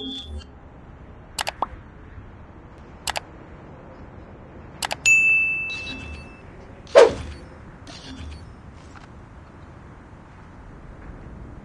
Cover me.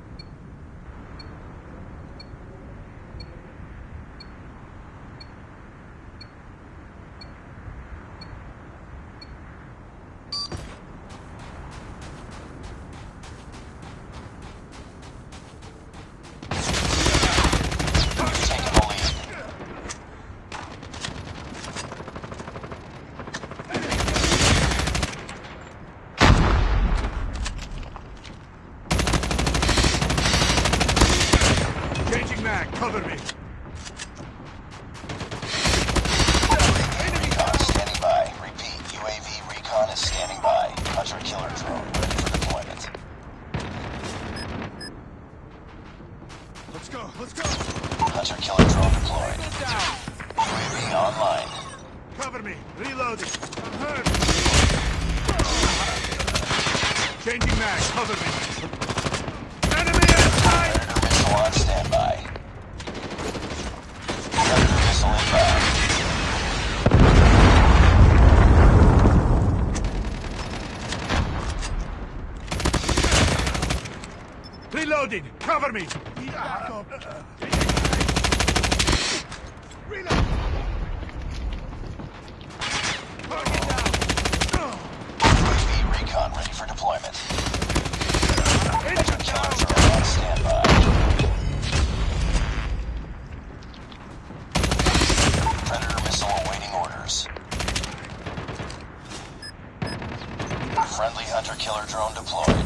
Enemy recon standing by. Repeat, UAV recon is standing by. Hunter killer drone ready for deployment. Let's go, let's go. Hunter killer drone deployed. UAV online. Cover me. Reloading. I'm hurt. Changing mag. Cover me. Enemy inside. Predator missile on standby. Reloading! Cover me! Back up! Reload! Down! UAV recon ready for deployment. Hunter killer drone on standby. Predator missile awaiting orders. Friendly hunter killer drone deployed.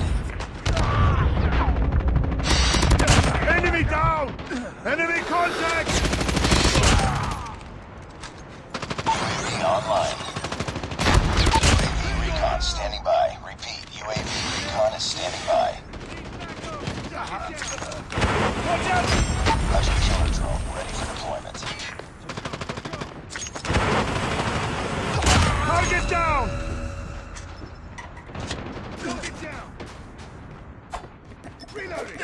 Enemy down! Enemy contact! UAV online. UAV recon standing by. Repeat, UAV recon is standing by. Watch out! Hunter killer drone ready for deployment. Target down! Target down! Reloading!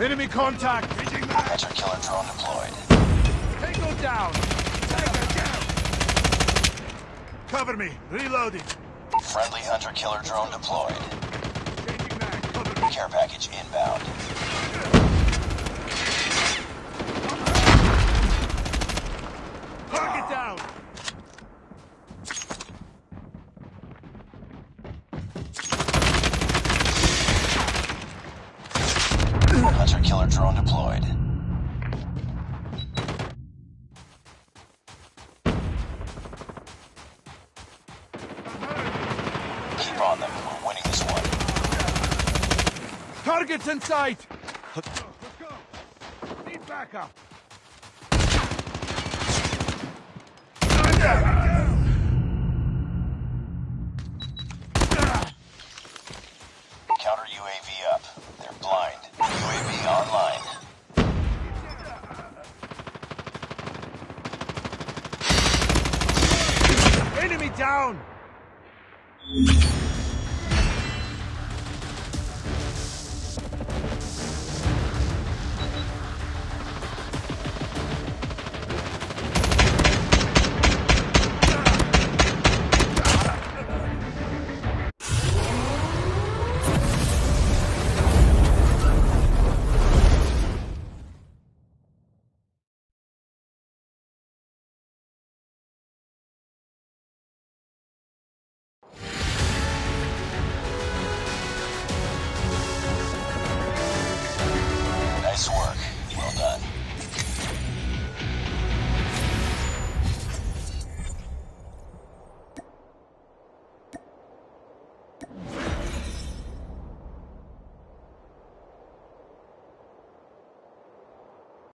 Enemy contact! Hunter killer drone deployed. Tango down! Tango down! Cover me! Reloading! Friendly hunter killer drone deployed. Changing mag, cover me. Care package inbound. Target down! Hunter killer drone deployed. Keep on them. We're winning this one. Targets in sight. Let's go. Let's go. Need backup. Counter UAV up. They're blind. UAV online. Enemy down!